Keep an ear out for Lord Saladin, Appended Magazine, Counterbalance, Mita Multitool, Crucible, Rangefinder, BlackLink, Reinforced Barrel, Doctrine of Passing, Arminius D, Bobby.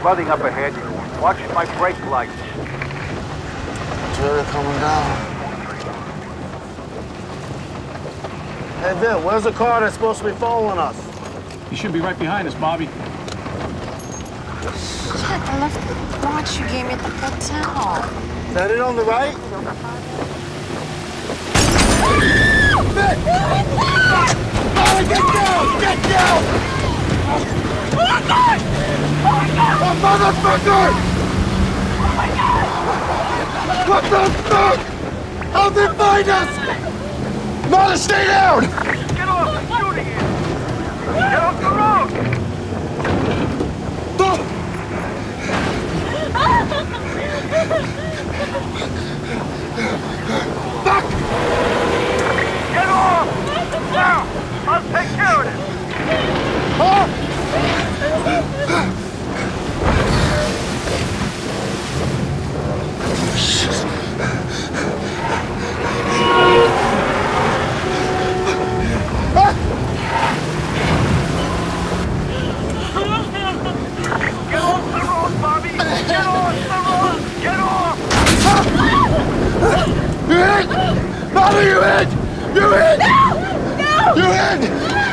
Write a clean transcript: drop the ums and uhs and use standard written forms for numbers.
flooding up ahead. Watch my brake lights. It's really coming down. Hey, Bill, where's the car that's supposed to be following us? He should be right behind us, Bobby. Jack, I left the watch you gave me at the hotel. Is that it on the right? Bobby, get down! Get down! Oh, my God! Oh, my God! Oh, motherfucker! Oh, my God! What the fuck? How'd they find us? Mother, stay down! Get off! I'm shooting you! Get off the road! Fuck! Get off! Now! I'll take care of it! Huh? Get off the road, Bobby! Get off the road! Get off! You hit! Bobby, you hit! You hit! No! No! You hit!